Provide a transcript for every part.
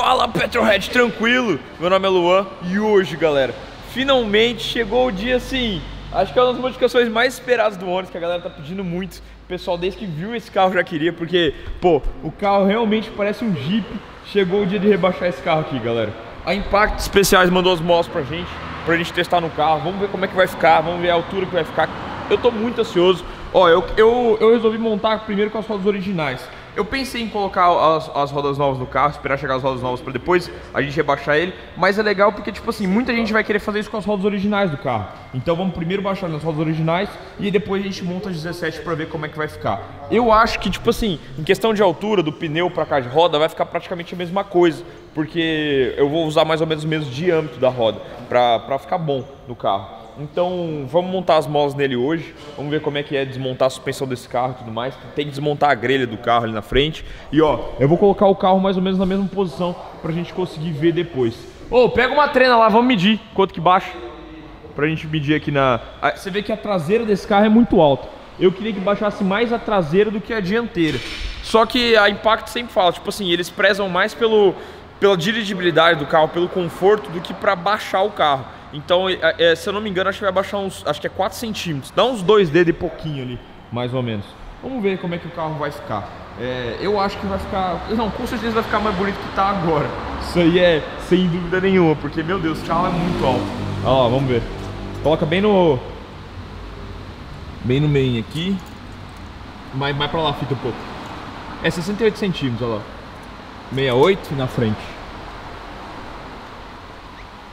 Fala PetrolHead, tranquilo? Meu nome é Luan e hoje, galera, finalmente chegou o dia assim. Acho que é uma das modificações mais esperadas do Onix, que a galera tá pedindo muito. O pessoal desde que viu esse carro já queria, porque, pô, o carro realmente parece um Jeep. Chegou o dia de rebaixar esse carro aqui, galera. A Impacto Especiais mandou as motos pra gente testar no carro. Vamos ver como é que vai ficar, vamos ver a altura que vai ficar. Eu tô muito ansioso. Ó, eu resolvi montar primeiro com as rodas originais. Eu pensei em colocar as rodas novas no carro, esperar chegar as rodas novas para depois a gente rebaixar ele, mas é legal porque, tipo assim, muita gente vai querer fazer isso com as rodas originais do carro. Então vamos primeiro baixar nas rodas originais e depois a gente monta as 17 para ver como é que vai ficar. Eu acho que, tipo assim, em questão de altura do pneu para cá de roda vai ficar praticamente a mesma coisa, porque eu vou usar mais ou menos o mesmo diâmetro da roda para ficar bom no carro. Então vamos montar as molas nele hoje, vamos ver como é que é desmontar a suspensão desse carro e tudo mais. Tem que desmontar a grelha do carro ali na frente. E ó, eu vou colocar o carro mais ou menos na mesma posição pra gente conseguir ver depois. Ô, pega uma trena lá, vamos medir quanto que baixa. Pra gente medir aqui na... Você vê que a traseira desse carro é muito alta. Eu queria que baixasse mais a traseira do que a dianteira. Só que a Impacto sempre fala, tipo assim, eles prezam mais pela dirigibilidade do carro, pelo conforto, do que pra baixar o carro. Então, se eu não me engano, acho que vai baixar uns, acho que é 4 centímetros, dá uns 2 dedos e pouquinho ali, mais ou menos. Vamos ver como é que o carro vai ficar. Eu acho que vai ficar, não, com certeza vai ficar mais bonito que tá agora. Isso aí é sem dúvida nenhuma, porque, meu Deus, o carro é muito alto. Olha lá, vamos ver. Coloca bem no meio aqui, mais pra lá, fita um pouco. É 68 centímetros, olha lá. 68 na frente.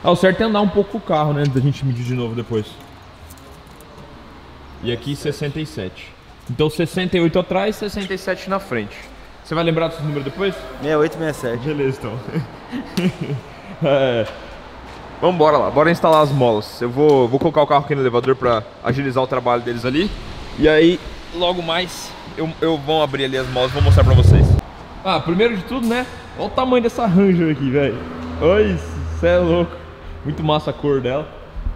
Ah, o certo é andar um pouco com o carro, né, da gente medir de novo depois. E aqui 67. Então 68 atrás, 67 na frente. Você vai lembrar dos números depois? 68 e 67. Beleza, então. Vamos bora lá, bora instalar as molas. Eu vou colocar o carro aqui no elevador pra agilizar o trabalho deles ali. E aí, logo mais, eu vou abrir ali as molas, vou mostrar pra vocês. Ah, primeiro de tudo, né, olha o tamanho dessa Ranger aqui, velho. Olha isso, cê é louco. Muito massa a cor dela.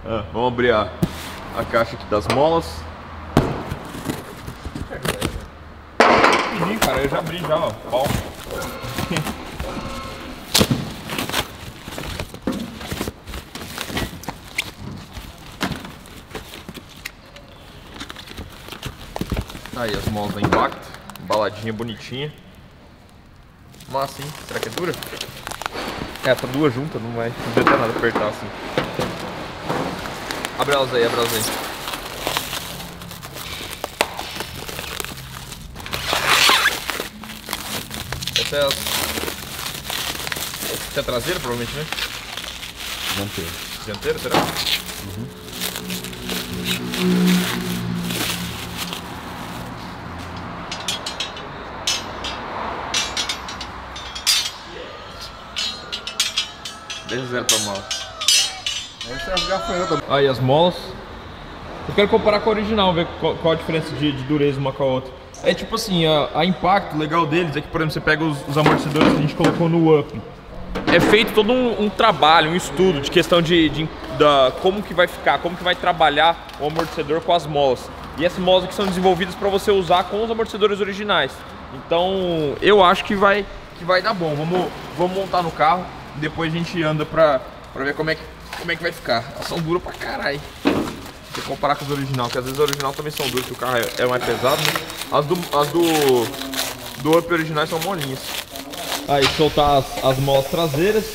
Ah, vamos abrir a caixa aqui das molas. Ih, cara, eu já abri já, ó. Pau. Aí as molas da Impacto. Embaladinha bonitinha. Massa, hein? Será que é dura? É, tá duas juntas, não vai adiantar nada apertar assim. Abre elas aí, abre elas aí. Essa é a traseira, provavelmente, né? Dianteira. Dianteira, será? Uhum. Deixa zero pra mola. Aí as molas. Eu quero comparar com a original, ver qual a diferença de dureza uma com a outra. É tipo assim, a Impacto, o legal deles é que, por exemplo, você pega os amortecedores que a gente colocou no Up. É feito todo um trabalho, um estudo de questão de como que vai ficar, como que vai trabalhar o amortecedor com as molas. E essas molas aqui são desenvolvidas para você usar com os amortecedores originais. Então eu acho que vai dar bom. Vamos montar no carro. Depois a gente anda pra ver como é que vai ficar. Elas são duras pra caralho. Se comparar com as original, que às vezes a original também são duras, que o carro é mais pesado, né? As do Up original são molinhas. Aí soltar as molas traseiras.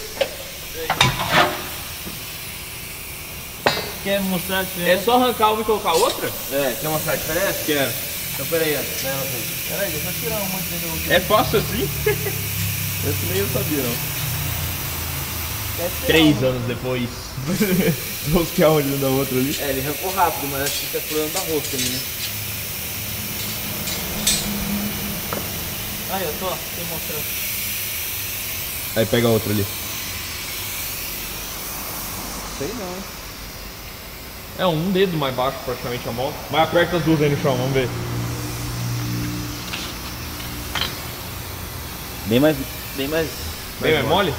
Quer mostrar a diferença? É só arrancar uma e colocar outra? É, quer mostrar a diferença? Quero. Então peraí, ó. Peraí, deixa eu tirar uma aqui. É fácil assim? Esse nem eu sabia não. 3 anos depois. Rosquear um olhinho da outra ali. É, ele arrancou rápido, mas acho que tá furando da rosca ali, né? Aí, eu tô, tem mostrando. Aí, pega a outra ali. Sei não. É um dedo mais baixo, praticamente, a moto. Mas aperta as duas aí no chão, vamos ver. Bem mais mole?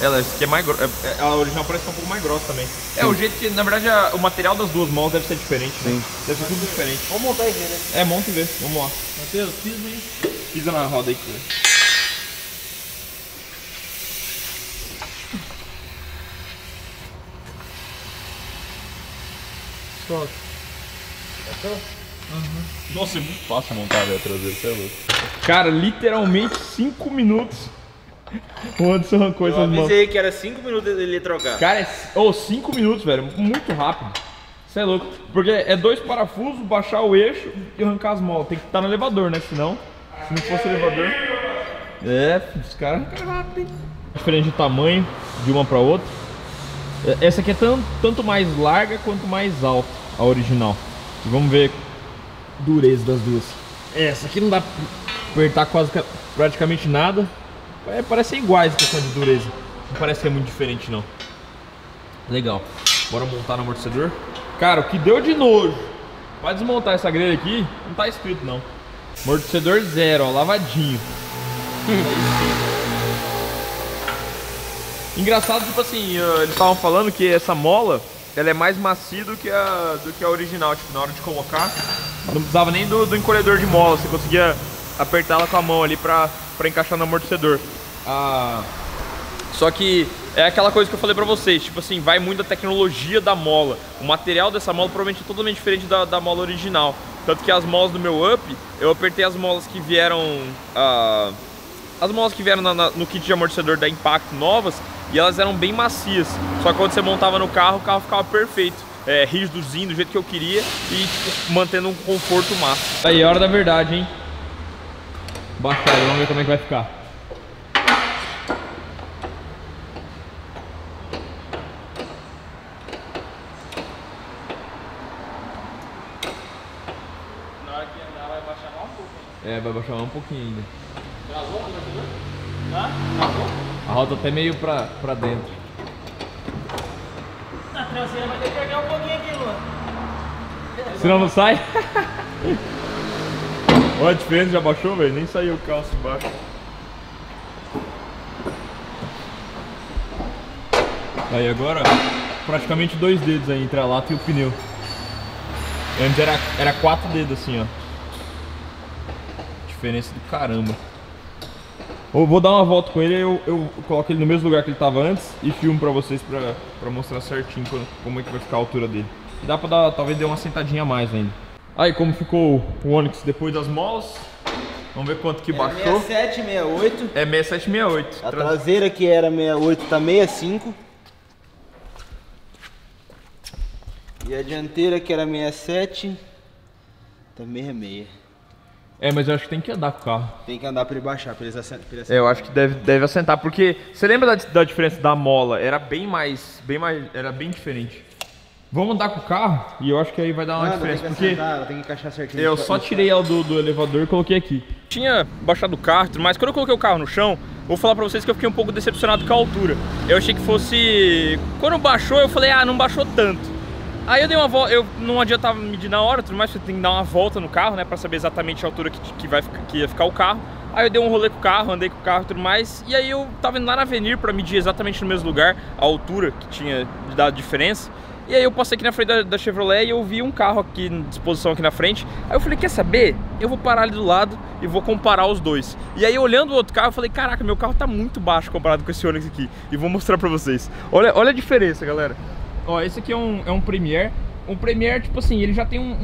Ela que é mais grossa, a original parece que é um pouco mais grossa também. Sim. É o jeito que, na verdade, o material das duas molas deve ser diferente. Sim. Né? Deve ser tudo diferente. Vamos montar e ver, né? É, monta e ver. Vamos lá. Mateus, pisa aí. Pisa na roda aí. Pronto. Uhum. Nossa, é muito fácil montar a velha traseira, você é louco. Cara, literalmente 5 minutos. O Anderson arrancou essas mãos. Eu avisei que era 5 minutos ele trocar. Cara, 5 minutos, velho, muito rápido. Você é louco. Porque é 2 parafusos, baixar o eixo e arrancar as molas. Tem que estar no elevador, né? Senão, se não fosse elevador... É, os caras arrancaram rápido, hein? Diferente de tamanho, de uma pra outra. Essa aqui é tanto mais larga quanto mais alta, a original. Vamos ver a dureza das duas. Essa aqui não dá pra apertar quase praticamente nada. Parecem iguais a questão de dureza. Não parece que é muito diferente, não. Legal. Bora montar no amortecedor. Cara, o que deu de nojo pra desmontar essa grelha aqui, não tá escrito, não. Amortecedor zero, ó, lavadinho. Engraçado, tipo assim, eles estavam falando que essa mola, ela é mais macia do que a original. Tipo, na hora de colocar, não precisava nem do encolhedor de mola. Você conseguia apertar ela com a mão ali pra encaixar no amortecedor. Só que é aquela coisa que eu falei pra vocês, tipo assim, vai muito da tecnologia da mola. O material dessa mola provavelmente é totalmente diferente da mola original. Tanto que as molas do meu Up, eu apertei as molas que vieram... as molas que vieram no kit de amortecedor da Impacto novas, e elas eram bem macias. Só que quando você montava no carro, o carro ficava perfeito. Rígidozinho, do jeito que eu queria, e tipo, mantendo um conforto máximo. Aí, hora da verdade, hein? Baixar, vamos ver como é que vai ficar. Na hora que andar vai baixar mais um pouco. É, vai baixar mais um pouquinho ainda. Travou o amortecedor? Tá? Travou? A roda até meio pra dentro. A traseira vai ter que pegar um pouquinho aqui, Luan. Senão não sai? Olha a diferença, já baixou, velho? Nem saiu o calço embaixo. Aí agora, praticamente 2 dedos aí entre a lata e o pneu. Antes era 4 dedos assim, ó. Diferença do caramba. Eu vou dar uma volta com ele, eu coloco ele no mesmo lugar que ele tava antes e filmo pra vocês pra mostrar certinho como é que vai ficar a altura dele. Dá pra dar, talvez dê uma sentadinha a mais ainda. Aí, como ficou o Onix depois das molas, vamos ver quanto que baixou. 67, 68. É 67, 68. A traseira que era 68 tá 65. E a dianteira que era 67 tá 66. É, mas eu acho que tem que andar com o carro. Tem que andar pra ele baixar, pra ele assentar. É, eu acho que deve assentar, porque você lembra da diferença da mola? Era bem mais, era bem diferente. Vamos andar com o carro e eu acho que aí vai dar uma diferença, tem que acertar, porque tem que encaixar certinho. Eu só tirei ela do elevador e coloquei aqui. Tinha baixado o carro, mas quando eu coloquei o carro no chão, vou falar pra vocês que eu fiquei um pouco decepcionado com a altura. Eu achei que fosse... Quando baixou, eu falei, não baixou tanto. Aí eu dei uma volta, eu não adiantava medir na hora, tudo mais, você tem que dar uma volta no carro, né, pra saber exatamente a altura que ia ficar o carro. Aí eu dei um rolê com o carro, andei com o carro e tudo mais, e aí eu tava indo lá na Avenir pra medir exatamente no mesmo lugar a altura que tinha dado diferença. E aí eu passei aqui na frente da Chevrolet e eu vi um carro aqui em disposição aqui na frente. Aí eu falei, quer saber? Eu vou parar ali do lado e vou comparar os dois. E aí olhando o outro carro, eu falei, caraca, meu carro tá muito baixo comparado com esse Onix aqui. E vou mostrar pra vocês. Olha a diferença, galera. Ó, esse aqui é um Premier. O Premier, tipo assim, ele já tem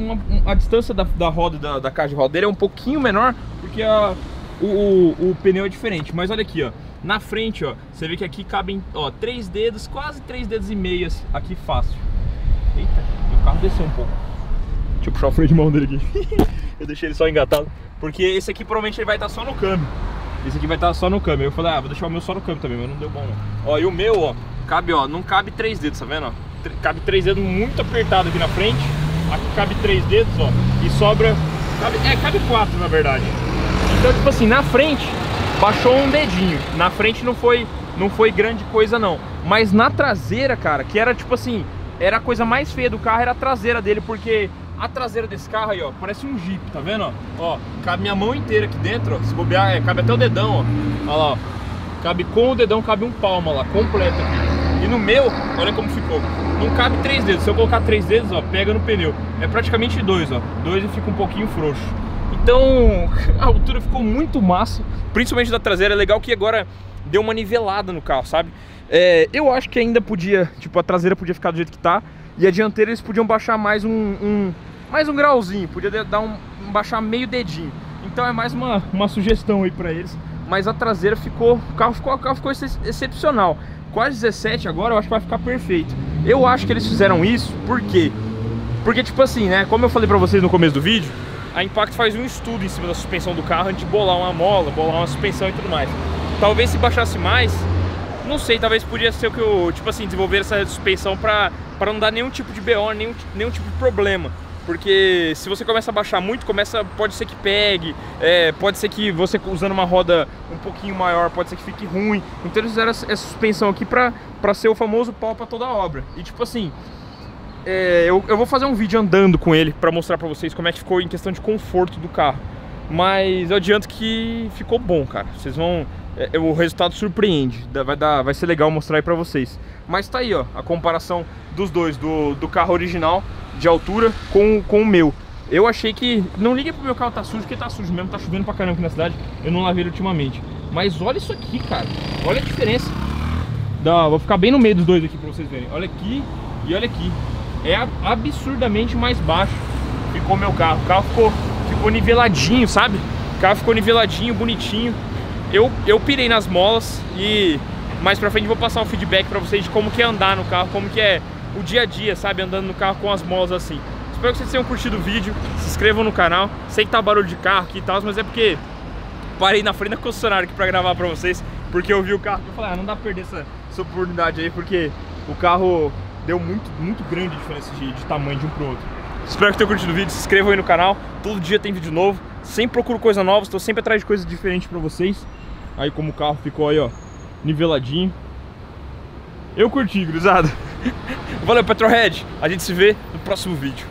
a distância da roda, da caixa de roda dele é um pouquinho menor, porque o pneu é diferente. Mas olha aqui, ó. Na frente, ó, você vê que aqui cabem, ó, 3 dedos, quase 3 dedos e meias aqui fácil. Eita, meu carro desceu um pouco. Deixa eu puxar o freio de mão dele aqui. Eu deixei ele só engatado. Porque esse aqui provavelmente ele vai estar só no câmbio. Esse aqui vai estar só no câmbio. Eu falei, vou deixar o meu só no câmbio também, mas não deu bom não. Ó, e o meu, ó, cabe, ó, não cabe 3 dedos, tá vendo? Ó? Cabe 3 dedos muito apertado aqui na frente. Aqui cabe 3 dedos, ó. E sobra... Cabe 4 na verdade. Então, tipo assim, na frente baixou um dedinho. Na frente não foi grande coisa não. Mas na traseira, cara, que era tipo assim... Era a coisa mais feia do carro, era a traseira dele, porque a traseira desse carro aí, ó, parece um Jeep, tá vendo? Ó, cabe minha mão inteira aqui dentro, ó, se bobear, cabe até o dedão, ó. Olha lá, ó, cabe com o dedão, cabe um palmo, ó lá, completo aqui. E no meu, olha como ficou, não cabe 3 dedos, se eu colocar 3 dedos, ó, pega no pneu. É praticamente 2, ó, 2 e fica um pouquinho frouxo. Então, a altura ficou muito massa, principalmente da traseira, é legal que agora deu uma nivelada no carro, sabe? Eu acho que ainda podia, tipo, a traseira podia ficar do jeito que tá. E a dianteira eles podiam baixar mais um grauzinho, podia dar baixar meio dedinho. Então é mais uma sugestão aí pra eles. Mas a traseira ficou, o carro ficou excepcional. Quase 17 agora, eu acho que vai ficar perfeito. Eu acho que eles fizeram isso, por quê? Porque tipo assim, né, como eu falei pra vocês no começo do vídeo, a Impacto faz um estudo em cima da suspensão do carro antes de bolar uma mola, bolar uma suspensão e tudo mais. Talvez se baixasse mais, não sei, talvez podia ser que eu, tipo assim, desenvolver essa suspensão pra não dar nenhum tipo de BO, nenhum tipo de problema. Porque se você começa a baixar muito, pode ser que pegue, pode ser que você usando uma roda um pouquinho maior, pode ser que fique ruim. Então eles fizeram essa suspensão aqui pra ser o famoso pau pra toda a obra. E tipo assim, eu vou fazer um vídeo andando com ele pra mostrar pra vocês como é que ficou em questão de conforto do carro. Mas eu adianto que ficou bom, cara. Vocês vão... o resultado surpreende, vai ser legal mostrar aí pra vocês. Mas tá aí, ó, a comparação dos dois, do carro original de altura com o meu. Eu achei que... não liguem pro meu carro tá sujo, porque tá sujo mesmo, tá chovendo pra caramba aqui na cidade. Eu não lavei ele ultimamente. Mas olha isso aqui, cara, olha a diferença. Vou ficar bem no meio dos dois aqui pra vocês verem. Olha aqui e olha aqui. É absurdamente mais baixo ficou meu carro. O carro ficou niveladinho, sabe? O carro ficou niveladinho, bonitinho. Eu pirei nas molas e mais pra frente vou passar um feedback pra vocês de como que é andar no carro, como que é o dia a dia, sabe, andando no carro com as molas assim. Espero que vocês tenham curtido o vídeo, se inscrevam no canal. Sei que tá barulho de carro aqui e tal, mas é porque parei na frente da concessionária aqui pra gravar pra vocês, porque eu vi o carro e falei, não dá pra perder essa oportunidade aí, porque o carro deu muito grande diferença de tamanho de um pro outro. Espero que tenham curtido o vídeo, se inscrevam aí no canal, todo dia tem vídeo novo. Sempre procuro coisa nova, estou sempre atrás de coisas diferentes pra vocês. Aí como o carro ficou aí, ó, niveladinho. Eu curti, gurizada. Valeu, PetrolHead. A gente se vê no próximo vídeo.